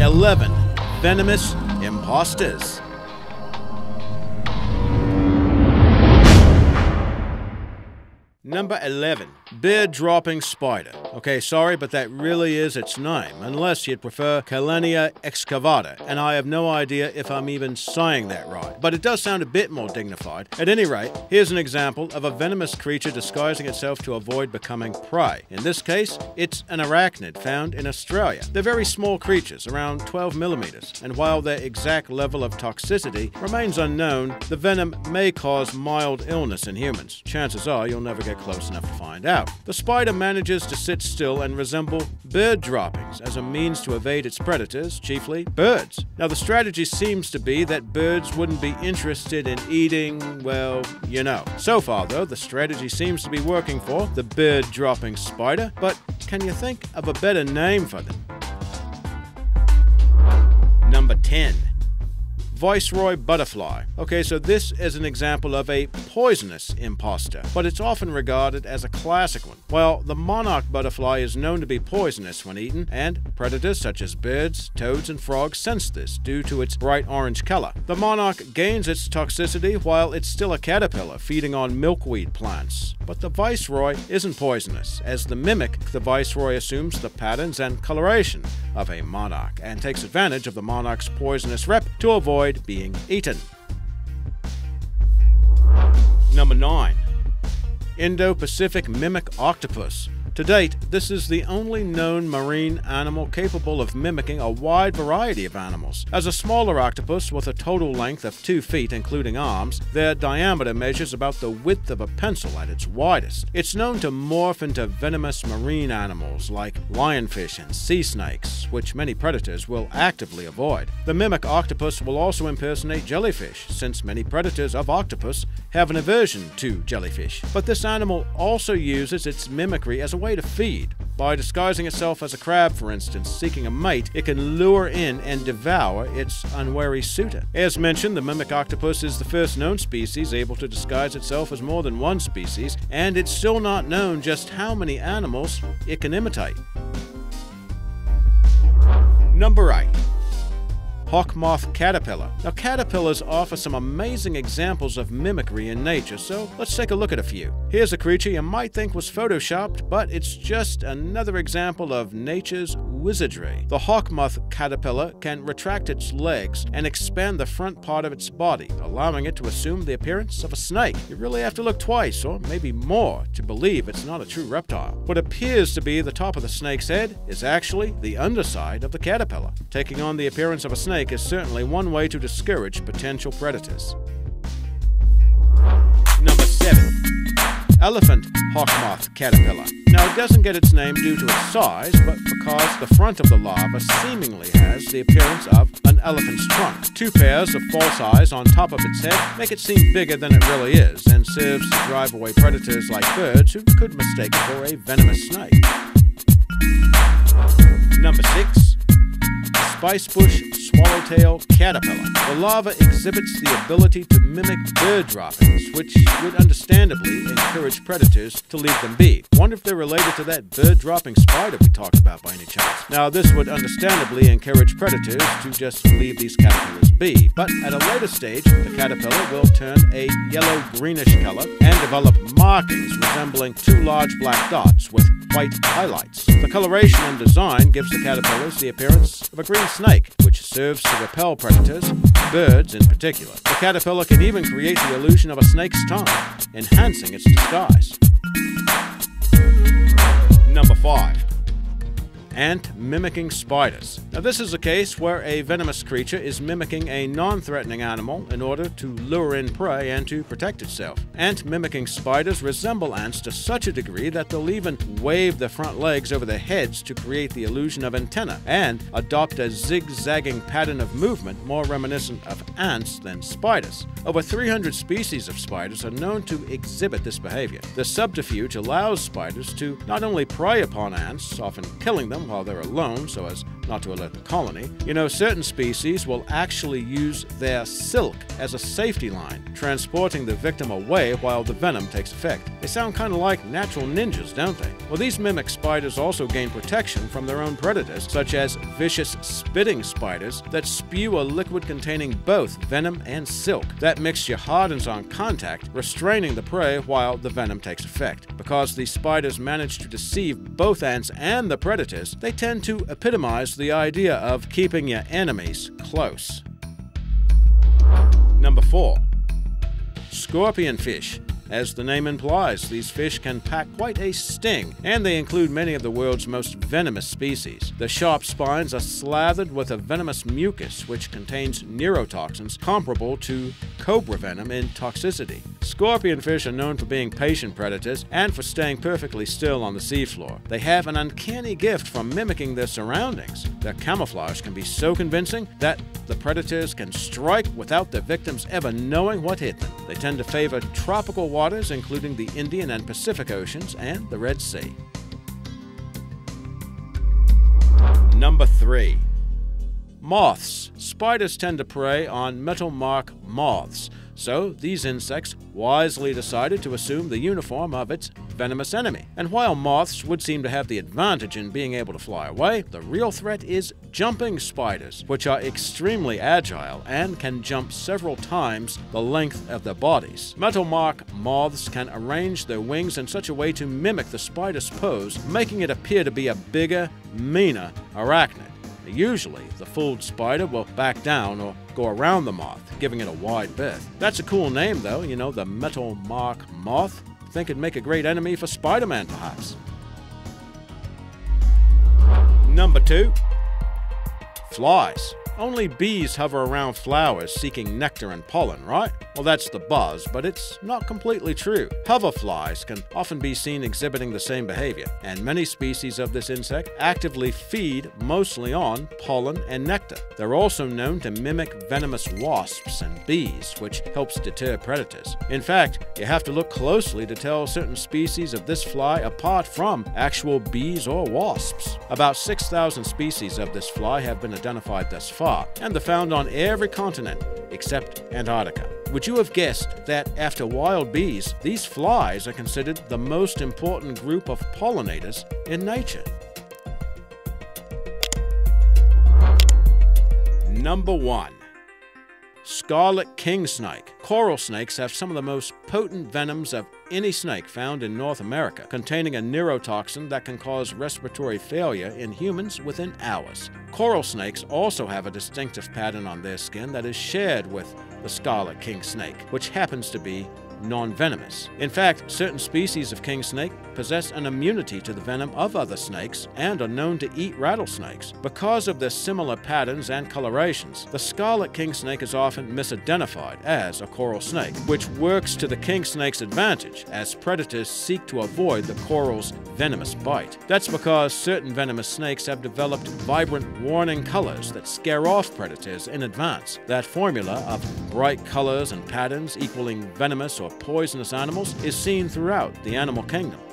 11 venomous imposters. Number 11, Bird Dropping Spider. Okay, sorry, but that really is its name, unless you'd prefer Celaenia excavata, and I have no idea if I'm even saying that right, but it does sound a bit more dignified. At any rate, here's an example of a venomous creature disguising itself to avoid becoming prey. In this case, it's an arachnid found in Australia. They're very small creatures, around 12 millimeters, and while their exact level of toxicity remains unknown, the venom may cause mild illness in humans. Chances are you'll never get close enough to find out. The spider manages to sit still and resemble bird droppings as a means to evade its predators, chiefly birds. Now, the strategy seems to be that birds wouldn't be interested in eating, well, you know. So far, though, the strategy seems to be working for the bird dropping spider, but can you think of a better name for them? Number 10. Viceroy Butterfly. Okay, so this is an example of a poisonous imposter, but it's often regarded as a classic one. Well, the monarch butterfly is known to be poisonous when eaten, and predators such as birds, toads, and frogs sense this due to its bright orange color. The monarch gains its toxicity while it's still a caterpillar feeding on milkweed plants. But the viceroy isn't poisonous. As the mimic, the viceroy assumes the patterns and coloration of a monarch and takes advantage of the monarch's poisonous rep to avoid being eaten. Number 9. Indo-Pacific mimic octopus. To date, this is the only known marine animal capable of mimicking a wide variety of animals. As a smaller octopus with a total length of 2 feet, including arms, their diameter measures about the width of a pencil at its widest. It's known to morph into venomous marine animals like lionfish and sea snakes, which many predators will actively avoid. The mimic octopus will also impersonate jellyfish, since many predators of octopus have an aversion to jellyfish. But this animal also uses its mimicry as a way to feed. By disguising itself as a crab, for instance, seeking a mate, it can lure in and devour its unwary suitor. As mentioned, the mimic octopus is the first known species able to disguise itself as more than one species, and it's still not known just how many animals it can imitate. Number 8. Hawk Moth Caterpillar. Now, caterpillars offer some amazing examples of mimicry in nature, so let's take a look at a few. Here's a creature you might think was photoshopped, but it's just another example of nature's wizardry. The hawk moth caterpillar can retract its legs and expand the front part of its body, allowing it to assume the appearance of a snake. You really have to look twice, or maybe more, to believe it's not a true reptile. What appears to be the top of the snake's head is actually the underside of the caterpillar. Taking on the appearance of a snake is certainly one way to discourage potential predators. Number 7. Elephant hawkmoth caterpillar. Now, it doesn't get its name due to its size, but because the front of the larva seemingly has the appearance of an elephant's trunk. 2 pairs of false eyes on top of its head make it seem bigger than it really is, and serves to drive away predators like birds, who could mistake it for a venomous snake. Number 6. Spicebush Swallowtail caterpillar. The larva exhibits the ability to mimic bird droppings, which would understandably encourage predators to leave them be. Wonder if they're related to that bird dropping spider we talked about by any chance. Now, this would understandably encourage predators to just leave these caterpillars be, but at a later stage, the caterpillar will turn a yellow-greenish color and develop markings resembling 2 large black dots with white highlights. The coloration and design gives the caterpillars the appearance of a green snake, which serves to repel predators, birds in particular. The caterpillar can even create the illusion of a snake's tongue, enhancing its disguise. Number 5. Ant-mimicking spiders. Now, this is a case where a venomous creature is mimicking a non-threatening animal in order to lure in prey and to protect itself. Ant-mimicking spiders resemble ants to such a degree that they'll even wave their front legs over their heads to create the illusion of antenna, and adopt a zigzagging pattern of movement more reminiscent of ants than spiders. Over 300 species of spiders are known to exhibit this behavior. The subterfuge allows spiders to not only prey upon ants, often killing them while they're alone so as not to alert the colony, you know, certain species will actually use their silk as a safety line, transporting the victim away while the venom takes effect. They sound kind of like natural ninjas, don't they? Well, these mimic spiders also gain protection from their own predators, such as vicious spitting spiders that spew a liquid containing both venom and silk. That mixture hardens on contact, restraining the prey while the venom takes effect. Because these spiders manage to deceive both ants and the predators, they tend to epitomize the idea of keeping your enemies close. Number 4. Scorpionfish. As the name implies, these fish can pack quite a sting, and they include many of the world's most venomous species. The sharp spines are slathered with a venomous mucus, which contains neurotoxins comparable to cobra venom in toxicity. Scorpionfish are known for being patient predators and for staying perfectly still on the seafloor. They have an uncanny gift for mimicking their surroundings. Their camouflage can be so convincing that the predators can strike without their victims ever knowing what hit them. They tend to favor tropical waters, including the Indian and Pacific Oceans and the Red Sea. Number 3. Moths. Spiders tend to prey on metal mark moths, so these insects wisely decided to assume the uniform of its venomous enemy. And while moths would seem to have the advantage in being able to fly away, the real threat is jumping spiders, which are extremely agile and can jump several times the length of their bodies. Metal mark moths can arrange their wings in such a way to mimic the spider's pose, making it appear to be a bigger, meaner arachnid. Usually, the fooled spider will back down or go around the moth, giving it a wide berth. That's a cool name, though, you know, the metal mark moth. Think it'd make a great enemy for Spider-Man, perhaps. Number 2. Flies. Only bees hover around flowers seeking nectar and pollen, right? Well, that's the buzz, but it's not completely true. Hoverflies can often be seen exhibiting the same behavior, and many species of this insect actively feed mostly on pollen and nectar. They're also known to mimic venomous wasps and bees, which helps deter predators. In fact, you have to look closely to tell certain species of this fly apart from actual bees or wasps. About 6,000 species of this fly have been identified thus far, and they're found on every continent except Antarctica. Would you have guessed that after wild bees, these flies are considered the most important group of pollinators in nature? Number 1. Scarlet King Snake. Coral snakes have some of the most potent venoms of any snake found in North America, containing a neurotoxin that can cause respiratory failure in humans within hours. Coral snakes also have a distinctive pattern on their skin that is shared with the Scarlet King Snake, which happens to be non-venomous. In fact, certain species of king snake possess an immunity to the venom of other snakes and are known to eat rattlesnakes. Because of their similar patterns and colorations, the Scarlet King Snake is often misidentified as a coral snake, which works to the king snake's advantage as predators seek to avoid the coral's venomous bite. That's because certain venomous snakes have developed vibrant warning colors that scare off predators in advance. That formula of bright colors and patterns equaling venomous or poisonous animals is seen throughout the animal kingdom.